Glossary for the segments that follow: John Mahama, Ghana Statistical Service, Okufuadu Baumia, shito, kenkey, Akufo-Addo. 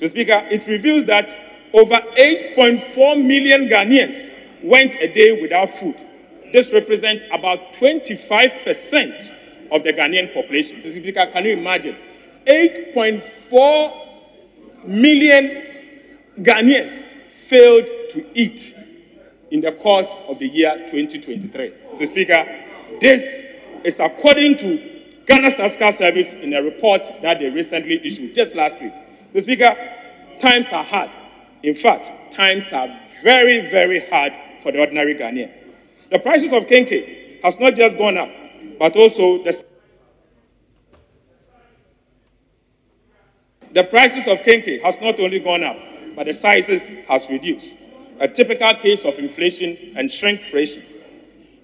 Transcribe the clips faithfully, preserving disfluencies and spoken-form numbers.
Mister Speaker, it reveals that over eight point four million Ghanaians went a day without food. This represents about twenty-five percent of the Ghanaian population. Mister Speaker, can you imagine? eight point four million Ghanaians failed to eat in the course of the year twenty twenty-three. Mister Speaker, this is according to Ghana Statistical Service in a report that they recently issued just last week. Mister Speaker, times are hard. In fact, times are very, very hard for the ordinary Ghanaian. The prices of kenke has not just gone up, but also the, the prices of kenke has not only gone up, but the sizes has reduced. A typical case of inflation and shrinkflation.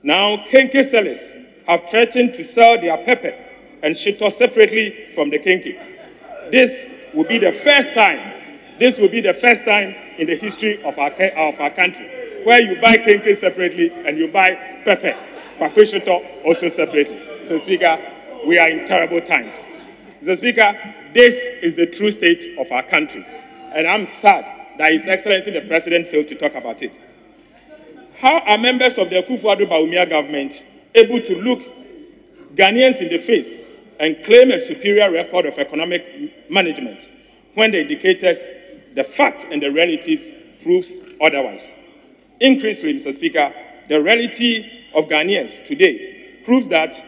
Now, kenke sellers have threatened to sell their pepper and shito separately from the kenke. This will be the first time. This will be the first time in the history of our, of our country where you buy kenke separately and you buy pepper, pakwe shito also separately. Mister Speaker, we are in terrible times. Mister Speaker, this is the true state of our country, and I'm sad that His Excellency the President failed to talk about it. How are members of the Okufuadu Baumia government able to look Ghanaians in the face and claim a superior record of economic management when the indicators, the fact and the realities proves otherwise? Increasingly, Mister Speaker, the reality of Ghanaians today proves that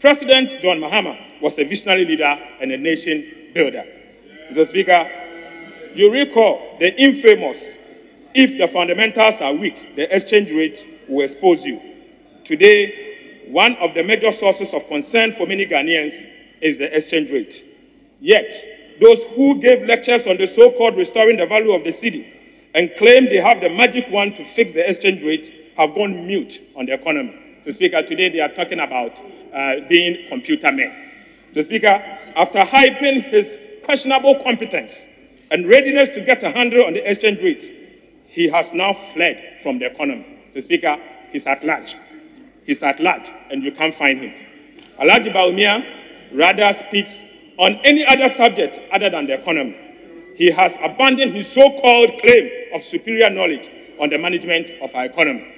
President John Mahama was a visionary leader and a nation builder. Mister Speaker, you recall the infamous, if the fundamentals are weak, the exchange rate will expose you. Today, one of the major sources of concern for many Ghanaians is the exchange rate. Yet, those who gave lectures on the so-called restoring the value of the city and claim they have the magic wand to fix the exchange rate have gone mute on the economy. Mister Speaker, today they are talking about uh, being computer men. Mister Speaker, after hyping his questionable competence and readiness to get a handle on the exchange rate, he has now fled from the economy. Mister Speaker, he's at large. He's at large, and you can't find him. Alhaji Baumia rather speaks on any other subject other than the economy. He has abandoned his so-called claim of superior knowledge on the management of our economy.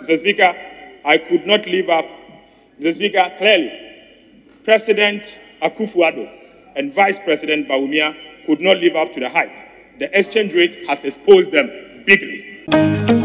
Mister Speaker, I could not live up. Mister Speaker, clearly, President Akufo-Addo and Vice President Baumia could not live up to the hype. The exchange rate has exposed them bigly.